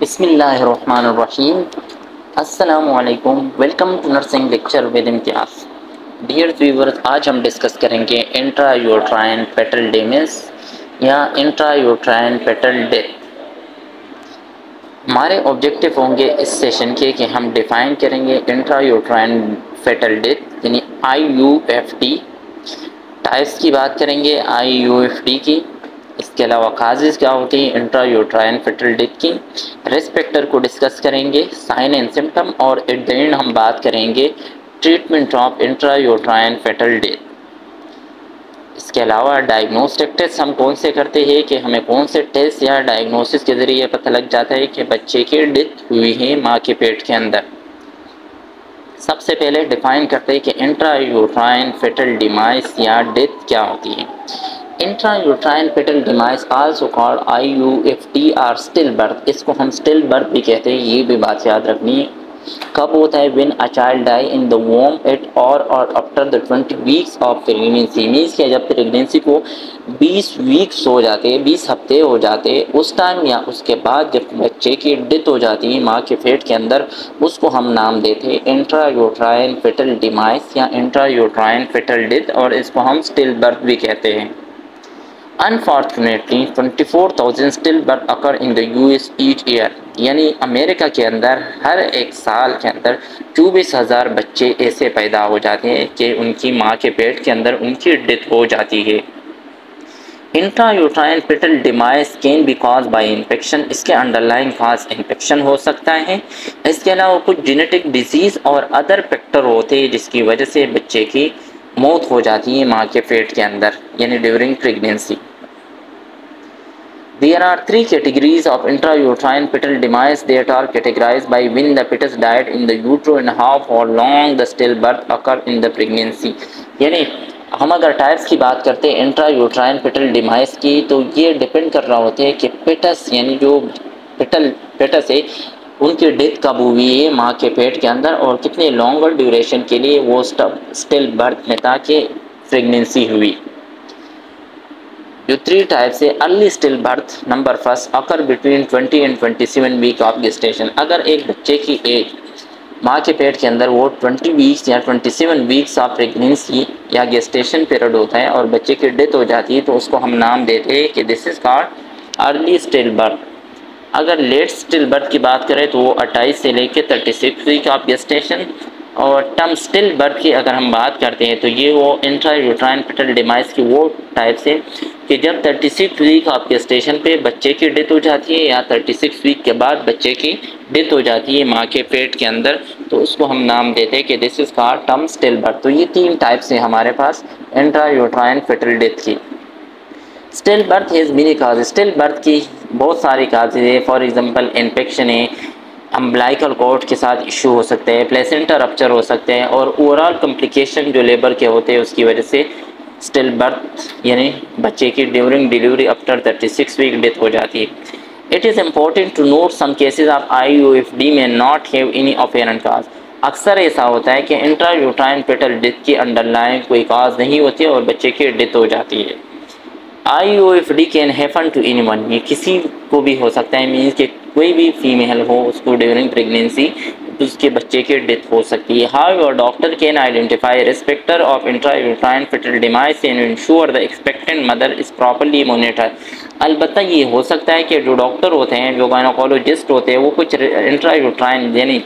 बिस्मिल्लाहिर्रहमानिर्रहीम। अस्सलामुअलैकुम। Welcome to nursing lecture with Imtiaz. Dear viewers, आज हम डिस्कस करेंगे इंट्रायूट्राइन पेटल डैमेज या इंट्रायूट्राइन पेटल डेथ। हमारे ऑब्जेक्टिव होंगे इस सेशन के कि हम डिफाइन करेंगे इंट्रायूट्राइन पेटल डेथ यानी IUFD। टाइप्स की बात करेंगे IUFD की, इसके अलावा काजेज़ क्या होती है इंट्रायूट्राइन फेटल डेथ की, रिस्क फैक्टर को डिस्कस करेंगे, साइन एंड सिम्टम, और एट द एंड हम बात करेंगे treatment of intrauterine fetal death. इसके अलावा डायग्नोस्टिक टेस्ट हम कौन से करते हैं कि हमें कौन से टेस्ट या डायग्नोसिस के ज़रिए पता लग जाता है कि बच्चे की डेथ हुई है माँ के पेट के अंदर। सबसे पहले डिफाइन करते हैं कि इंट्रायूट्राइन फेटल डिमाइस या डेथ क्या होती है। Intrauterine fetal demise also called IUFD or still birth. इसको हम स्टिल बर्थ भी कहते हैं, ये भी बात याद रखनी है। कब होता है? When a child die in the womb at or after the 20 weeks of pregnancy. Means क्या, जब प्रेगनेंसी को 20 वीक्स हो जाते हैं, 20 हफ्ते हो जाते उस टाइम या उसके बाद जब बच्चे की डेथ हो जाती है माँ के पेट के अंदर, उसको हम नाम देते हैं इंट्रायूट्राइन पेटल डिमाइस या इंट्रायूट्राइन पेटल डेथ, और इसको हम स्टिल बर्थ भी कहते हैं। Unfortunately 24,000 still birth occur in the US each year, यानी अमेरिका के अंदर हर एक साल के अंदर 24,000 बच्चे ऐसे पैदा हो जाते हैं कि उनकी माँ के पेट के अंदर उनकी डेथ हो जाती है। Intrauterine fetal demise can be cause by infection. इसके अंडरलाइन कॉज इन्फेक्शन हो सकता है। इसके अलावा कुछ जेनेटिक डिजीज़ और अदर फैक्टर होते हैं जिसकी वजह से बच्चे की मौत हो जाती है माँ के पेट के अंदर यानी during pregnancy. There are 3 categories of intrauterine fetal demise that are categorized by when the fetus died in the utero and how for long the stillbirth occurred in the pregnancy। यानी हम अगर टाइप्स की बात करते हैं intrauterine fetal demise की, तो ये डिपेंड कर रहा होता है कि fetus यानी जो fetus है उनकी डेथ कब हुई है माँ के पेट के अंदर और कितने लॉन्गर ड्यूरेशन के लिए वो स्टिल बर्थ में ताकि प्रेगनेंसी हुई। जो 3 टाइप से early still birth, number first occur between 20 and 27 week of gestation. अगर एक बच्चे की एज माँ के पेट के अंदर वो 20 वीक्स या 27 वीक्स ऑफ प्रेगनेंसी या गेस्टेशन पीरियड होता है और बच्चे की डेथ हो जाती है, तो उसको हम नाम देते हैं कि this is called early still birth. अगर लेट स्टिल बर्थ की बात करें तो वो 28 से लेकर 36 वीक ऑफ गेस्टेशन, और टर्म स्टिल बर्थ की अगर हम बात करते हैं तो ये वो इंट्रायूट्राइन पेटल डिमाइस की वो टाइप से कि जब 36 वीक ऑफ गेस्टेशन पे बच्चे की डेथ हो जाती है या 36 वीक के बाद बच्चे की डेथ हो जाती है माँ के पेट के अंदर, तो उसको हम नाम देते हैं कि this is called term still birth. तो ये 3 टाइप्स हैं हमारे पास इंट्रायूट्राइन पेटल डेथ की। Still birth has many causes. Still birth की बहुत सारी काजेज है। फॉर एग्जांपल इन्फेक्शन है, अम्बलाइकल कॉर्ड के साथ इशू हो सकते हैं, प्लेसेंटा रप्चर हो सकते हैं, और ओवरऑल कॉम्प्लिकेशन जो लेबर के होते हैं उसकी वजह से स्टिल बर्थ यानी बच्चे की during delivery after 36 week death हो जाती है। It is important to note some cases of IUFD may not have any apparent cause. अक्सर ऐसा होता है कि इंट्रायूट्राइन पेटल डेथ की अंडरलाइन कोई काज नहीं होती और बच्चे की डेथ हो जाती है। IUFD can happen to anyone, ये किसी को भी हो सकता है। मीन्स कि कोई भी फीमेल हो उसको ड्यूरिंग प्रेगनेंसी उसके बच्चे की डेथ हो सकती है। However doctor can identify risk factor of intrauterine fetal demise and ensure the expectant mother is properly monitor. अलबत्ता ये हो सकता है कि जो डॉक्टर होते हैं, जो गायनोकोलॉजिस्ट होते हैं, वो कुछ इंट्रायूट्राइन यानी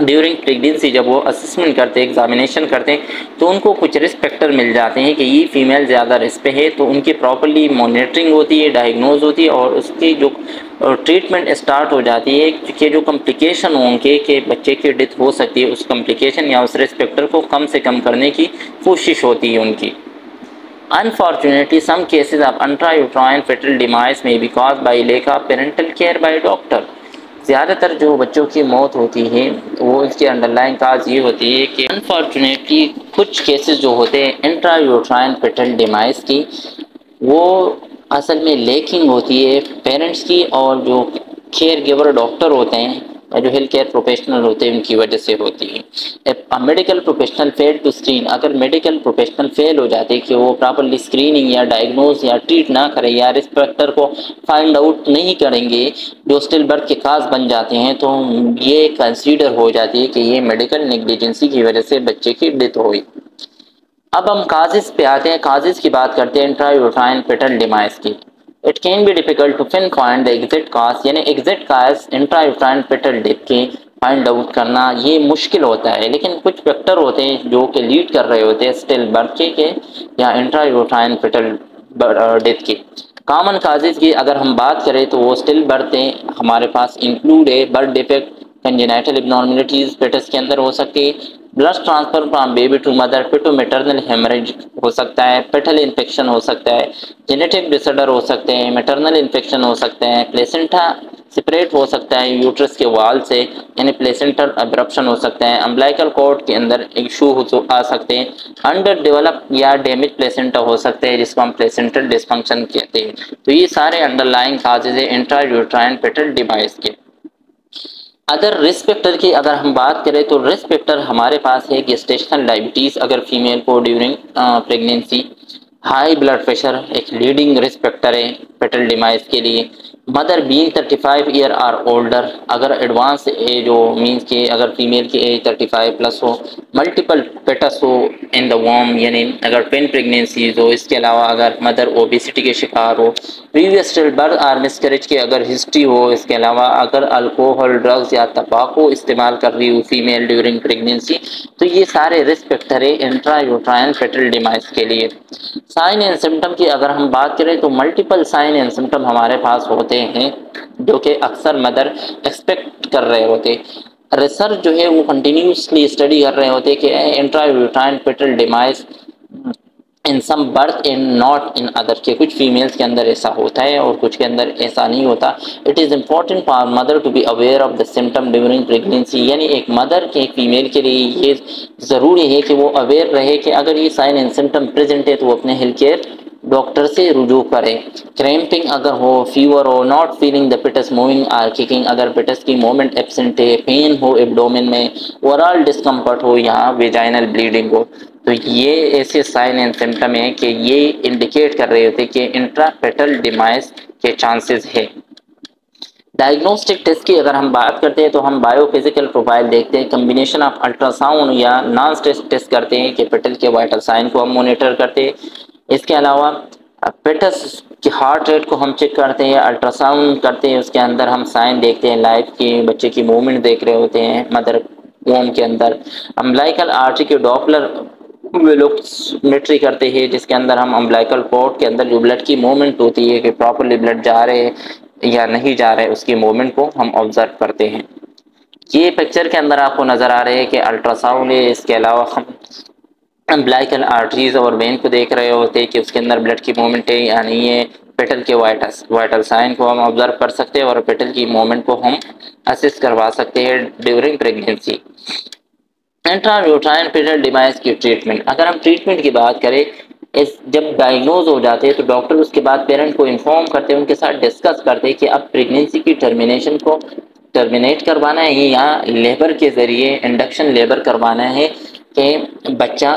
ड्यूरिंग प्रेगनेंसी जब वो असेसमेंट करते हैं, एग्जामिनेशन करते हैं, तो उनको कुछ रिस्क फैक्टर मिल जाते हैं कि ये फीमेल ज़्यादा रिस्क पे है, तो उनकी प्रॉपर्ली मॉनिटरिंग होती है, डायग्नोज होती है, और उसकी जो ट्रीटमेंट स्टार्ट हो जाती है कि जो कॉम्प्लिकेशन होंगे कि बच्चे की डेथ हो सकती है, उस कॉम्प्लिकेशन या उस रिस्क फैक्टर को कम से कम करने की कोशिश होती है उनकी। Unfortunately some cases of intrauterine fetal demise may be caused by lack of parental care by doctor. ज़्यादातर जो बच्चों की मौत होती है वो इसके अंडरलाइन काज ये होती है कि अनफॉर्चुनेटली कुछ केसेस जो होते हैं इंट्रायूट्राइन पेटल डिमाइस की, वो असल में लैकिंग होती है पेरेंट्स की, और जो केयर गिवर डॉक्टर होते हैं जो हेल्थ केयर प्रोफेशनल होते हैं उनकी वजह से होती है। Medical professional fail to screen, अगर मेडिकल प्रोफेशनल फेल हो जाते कि वो प्रॉपरली स्क्रीनिंग या डायग्नोज या ट्रीट ना करें या रिस्क फैक्टर को फाइंड आउट नहीं करेंगे जो स्टिल बर्थ के काज बन जाते हैं, तो ये कंसीडर हो जाती है कि ये मेडिकल नेग्लिजेंसी की वजह से बच्चे की डेथ हुई। अब हम काजेस पे आते हैं, काजेस की बात करते हैं इंट्रायूट्राइन फेटल डिमाइज की। It can be difficult to find the exact cause, यानी exact cause intrauterine fetal death के फाइंड आउट करना ये मुश्किल होता है, लेकिन कुछ फैक्टर होते हैं जो कि लीड कर रहे होते हैं स्टिल बर्थ के या इंट्रायूट्राइन फेटल डेथ के। कॉमन काजेज की अगर हम बात करें तो वो स्टिल बर्थें हमारे पास इंक्लूड है, birth defect, congenital abnormalities fetus के अंदर हो सकती है, blood transfer from baby to mother, feto maternal haemorrhage हो सकता है, पेटल इन्फेक्शन हो सकता है, जेनेटिक डिसऑर्डर हो सकते हैं, मेटरनल इन्फेक्शन हो सकते हैं, प्लेसेंटा सेपरेट हो सकता है यूट्रस के वाल से, यानी प्लेसेंटल अब्रप्शन हो सकते हैं, अम्बलाइकल कॉर्ड के अंदर इशू आ सकते हैं, अंडर डेवलप या डैमेज प्लेसेंटा हो सकते हैं जिसको हम प्लेसेंटल डिस्फंक्शन कहते हैं। तो ये सारे अंडरलाइंग काजेज है इंट्रायूट्राइन फेटल डिवाइस के। अदर रिस्क फैक्टर की अगर हम बात करें तो रिस्क फैक्टर हमारे पास है गेस्टेशनल डायबिटीज़ अगर फीमेल को during pregnancy, high blood pressure एक लीडिंग रिस्क फैक्टर है फेटल डिमाइज के लिए, mother being 35 year or older अगर एडवांस एज हो मीन्स के अगर फीमेल की एज 35 प्लस हो, मल्टीपल पेटस हो इन द वॉम यानी अगर ट्विन प्रेगनेंसीज हो, इसके अलावा अगर मदर ओबेसिटी के शिकार हो, previous still birth or miscarriage की अगर हिस्ट्री हो, इसके अलावा अगर अल्कोहल ड्रग्स या तंबाकू इस्तेमाल कर रही हो फीमेल ड्यूरिंग प्रेगनेंसी, तो ये सारे रिस्क फैक्टर है इंट्रायूट्राइन फेटल डिमाइज के लिए। साइन एंड सिम्टम की अगर हम बात करें तो मल्टीपल साइन एंड सिम्टम हमारे पास होते हैं जो कि अक्सर मदर एक्सपेक्ट कर रहे होते, रिसर्च जो है वो कंटिन्यूसली स्टडी कर रहे होते कि intrauterine fetal demise in some birth in not in other के, कुछ फीमेल्स के अंदर ऐसा होता है और कुछ के अंदर ऐसा नहीं होता। It is important for mother to be aware of the symptom during pregnancy, यानी एक मदर के फीमेल के लिए ये ज़रूरी है कि वो अवेयर रहे कि अगर ये साइन एंड सिम्टम प्रेजेंट है तो वो अपने हेल्थ केयर डॉक्टर से रुजू करें। क्रैम्पिंग अगर हो, फीवर हो, not feeling the fetus moving or kicking अगर पेटस की मूवमेंट एब्सेंट है, पेन हो एब्डोमेन में, ओवरऑल डिस्कम्फर्ट हो या वेजाइनल ब्लीडिंग हो, तो ये ऐसे साइन एंड सिम्टम है कि ये इंडिकेट कर रहे होते कि इंट्रा फेटल डिमाइज के चांसेस है। डायग्नोस्टिक टेस्ट की अगर हम बात करते हैं तो हम बायोफिजिकल प्रोफाइल देखते हैं, कम्बिनेशन ऑफ अल्ट्रासाउंड या नॉन स्ट्रेस टेस्ट करते हैं कि पेटल के वाइटल साइन को हम मोनिटर करते हैं, इसके अलावा पेटस की हार्ट रेट को हम चेक करते हैं, अल्ट्रासाउंड करते हैं, उसके अंदर हम साइन देखते हैं लाइफ के, बच्चे की मूवमेंट देख रहे होते हैं मदर वोम के अंदर, अम्बलाइकल आर्टरी के डॉपलर वेलोसिमेट्री करते हैं जिसके अंदर हम अम्बलाइकल कॉर्ड के अंदर जो ब्लड की मूवमेंट होती है कि प्रॉपरली ब्लड जा रहे हैं या नहीं जा रहे उसकी मूवमेंट को हम ऑब्जर्व करते हैं। ये पिक्चर के अंदर आपको नज़र आ रहे हैं कि अल्ट्रासाउंड है, इसके अलावा हम अम्बलाइकल आर्टरीज और वेन को देख रहे होते हैं कि उसके अंदर ब्लड की मूवमेंट है या नहीं है, पेटल के वाइटल साइन को हम ऑब्जर्व कर सकते हैं और पेटल की मूवमेंट को हम असिस्ट करवा सकते हैं during pregnancy. Intrauterine fetal device की ट्रीटमेंट अगर हम ट्रीटमेंट की बात करें, जब डायग्नोज हो जाते हैं तो डॉक्टर उसके बाद पेरेंट को इन्फॉर्म करते हैं, उनके साथ डिस्कस करते हैं कि अब प्रेगनेंसी की टर्मिनेशन को टर्मिनेट करवाना है या लेबर के ज़रिए इंडक्शन लेबर करवाना है कि बच्चा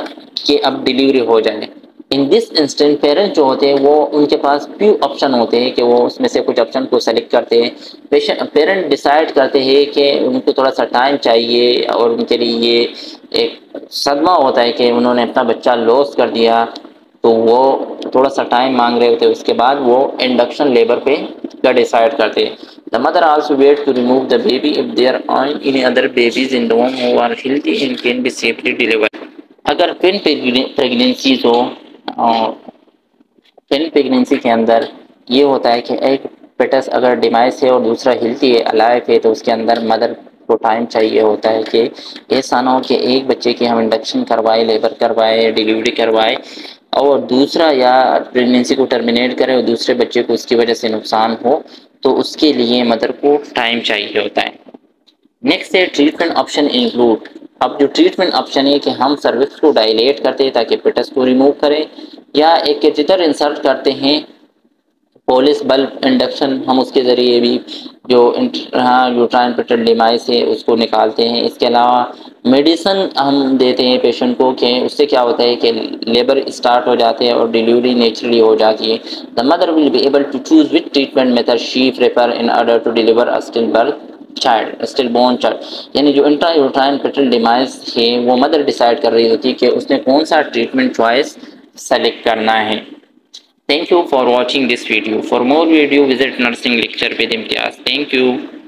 के अब डिलीवरी हो जाए। इन दिस इंस्टेंट पेरेंट्स जो होते हैं वो उनके पास फ्यू ऑप्शन होते हैं कि वो उसमें से कुछ ऑप्शन को सेलेक्ट करते हैं। पेरेंट डिसाइड करते हैं कि उनको थोड़ा सा टाइम चाहिए और उनके लिए ये एक सदमा होता है कि उन्होंने अपना बच्चा लॉस कर दिया, तो वो थोड़ा सा टाइम मांग रहे होते हैं, उसके बाद वो इंडक्शन लेबर पे का डिसाइड करते हैं। The mother also wait to remove the baby if there are any other babies in the womb who are healthy and can be safely deliver. अगर ट्विन प्रेगनेंसीज हो और ट्विन प्रेगनेंसी के अंदर ये होता है कि एक पेटस अगर डिमाइस है और दूसरा हेल्दी है अलाइव है, तो उसके अंदर मदर को टाइम चाहिए होता है कि ऐसा ना हो कि एक बच्चे की हम इंडक्शन करवाए, लेबर करवाए, डिलीवरी करवाए और दूसरा या प्रेगनेंसी को टर्मिनेट करें और दूसरे बच्चे को उसकी वजह से नुकसान हो, तो उसके लिए मदर को टाइम चाहिए होता है। नेक्स्ट है ट्रीटमेंट ऑप्शन इंक्लूड। अब जो ट्रीटमेंट ऑप्शन है कि हम सर्विक्स को डायलेट करते हैं ताकि पेटस को रिमूव करें, या एक कैथेटर इंसर्ट करते हैं, पोलिस बल्ब इंडक्शन हम उसके ज़रिए भी जो यूट्राइन पेटल डिमाइस है उसको निकालते हैं। इसके अलावा मेडिसन हम देते हैं पेशेंट को कि उससे क्या होता है कि लेबर स्टार्ट हो जाते हैं और डिलीवरी नेचुरली हो जाती है। The mother will be able to choose which treatment method she prefer in order to deliver a still birth child, still born child. यानी जो इंट्रा यूट्राइन पेटल डिमाइस है वो मदर डिसाइड कर रही होती है कि उसने कौन सा ट्रीटमेंट चॉइस सेलेक्ट करना है। Thank you for watching this video. For more video, visit Nursing Lectures with Imtiaz. Thank you.